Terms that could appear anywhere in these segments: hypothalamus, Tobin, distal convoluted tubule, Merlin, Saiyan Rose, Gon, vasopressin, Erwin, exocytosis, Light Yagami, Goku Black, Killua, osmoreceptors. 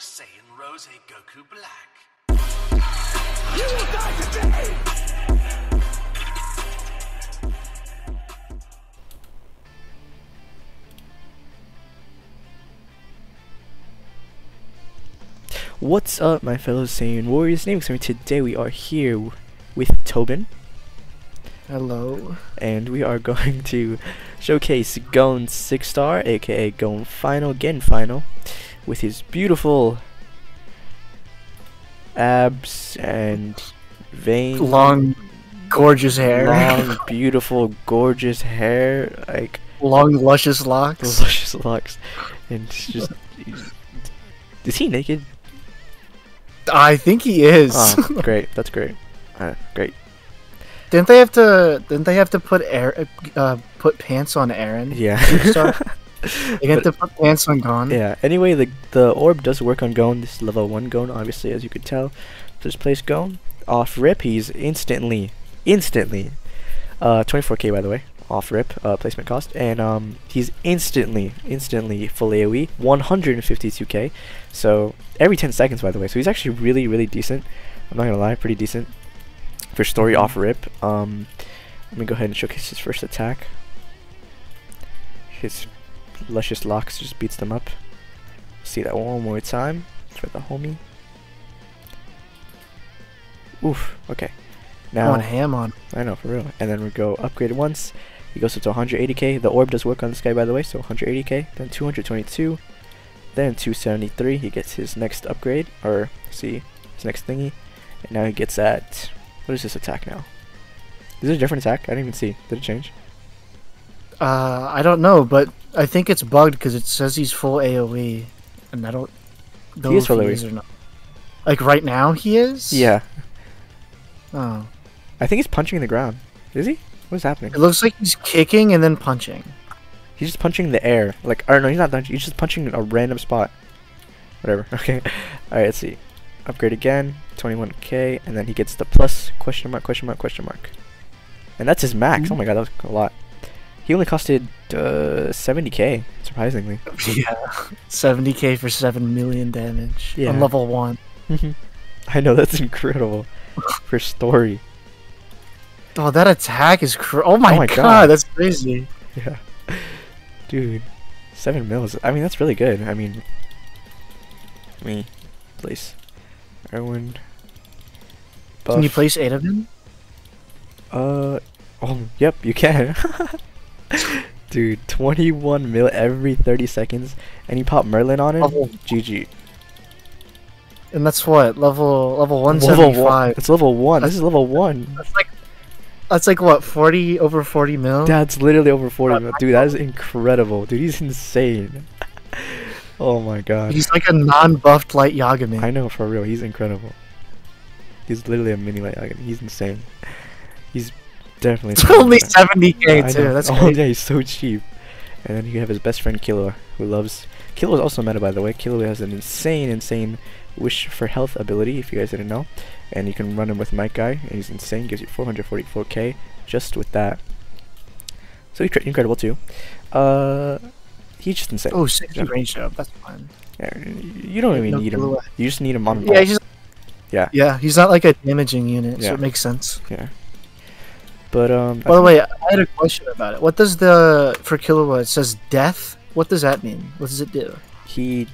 Saiyan Rose Goku Black. You will die today! What's up, my fellow Saiyan Warriors? Name's Sammy. Today we are here with Tobin. Hello. And we are going to showcase Gon 6-star, aka Gon Final, Gen Final, with his beautiful abs and veins. Long, gorgeous hair. Long, beautiful, gorgeous hair. Like long, luscious locks. Luscious locks. And just... is he naked? I think he is. Oh, great. That's great. Great. Didn't they have to put pants on Aaron? Yeah. They have to put pants on Gon. Yeah. Anyway, the orb does work on Gon. This is level 1 Gon, obviously, as you could tell. Just place Gon off rip. He's instantly 24k, by the way, off rip placement cost, and he's instantly full AOE 152k. So every 10 seconds, by the way. So he's actually really decent. I'm not gonna lie, pretty decent. For story off rip, let me go ahead and showcase his first attack. His luscious locks just beats them up. See that one more time for the homie. Oof. Okay. Now on ham on. I know, for real. And then we go upgrade once. He goes up to 180k. The orb does work on this guy, by the way. So 180k. Then 222. Then 273. He gets his next upgrade, or see his next thingy. And now he gets at... what is this attack now? Is it a different attack? I didn't even see. Did it change? I don't know, but I think it's bugged because it says he's full AoE, and I don't know if he is or not. Like right now, he is. Yeah. Oh. I think he's punching the ground. Is he? What's happening? It looks like he's kicking and then punching. He's just punching the air. Like, or no, he's not punching. He's just punching a random spot. Whatever. Okay. All right. Let's see. Upgrade again, 21k, and then he gets the plus ? And that's his max. Oh my god, that was a lot. He only costed 70k, surprisingly. Yeah, 70k for 7 million damage. Yeah. On level 1. I know, that's incredible. For story. Oh, that attack is oh my god, that's crazy. Yeah. Dude, 7 mils. I mean, that's really good. I mean, place Erwin. Buff. Can you place 8 of them? Oh, yep, you can. Dude, 21 mil every 30 seconds, and you pop Merlin on it. GG. And that's what level 175. It's level 1. This is level 1. That's like what, 40 over 40 mil. That's literally over 40 mil, dude. That is incredible, dude. He's insane. Oh my god. He's like a non-buffed Light Yagami. I know, for real. He's incredible. He's literally a mini Light Yagami. He's insane. He's definitely... it's only 70k too. That's crazy. Oh yeah, he's so cheap. And then you have his best friend Killua, who loves... Killua's also meta, by the way. Killua has an insane wish for health ability, if you guys didn't know. And you can run him with Might Guy, and he's insane. Gives you 444k just with that. So he's incredible too. He's just insane. Oh, 60 range up. That's fine. Yeah, you don't even need him. You just need him on ball. Yeah, he's not like a damaging unit, so it makes sense. Yeah. But by the way, I had a question about it. What does the for Killua? It says death. What does that mean? What does it do? He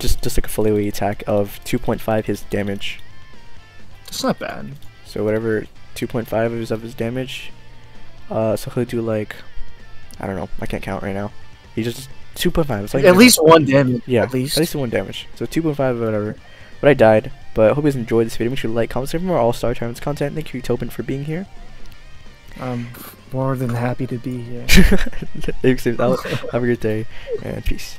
just like a full AoE attack of 2.5 his damage. That's not bad. So whatever 2.5 is of his damage. So he'll do like, I don't know. I can't count right now. He just 2.5. It's like at least 1 damage. Yeah, at least 1 damage. So 2.5 or whatever. But I died. But I hope you guys enjoyed this video. Make sure to like, comment, subscribe for more All Star Tournaments content. Thank you, Tobin, for being here. I'm more than happy to be here. Thanks, have a good day and peace.